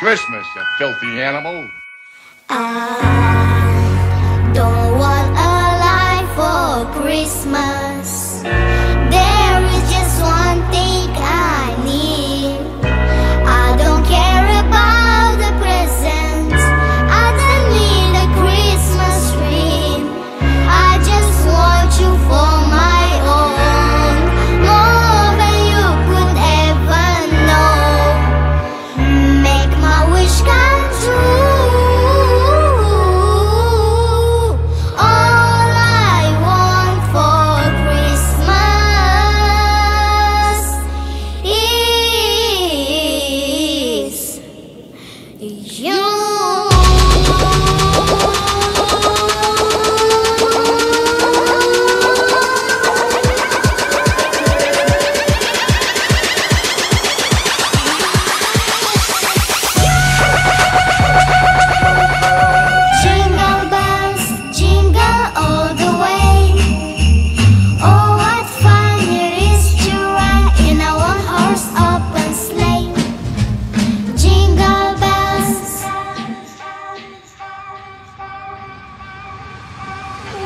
Christmas, you filthy animal. I don't want a life for Christmas. There is just one thing I need. I don't care about the presents. I don't need a Christmas ring. I just want you for my own, more than you could ever know. Make my wish come true.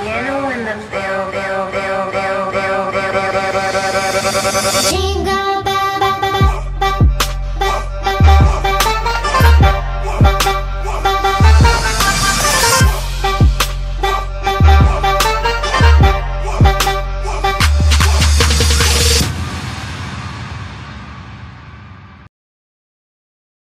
Yellow in the building.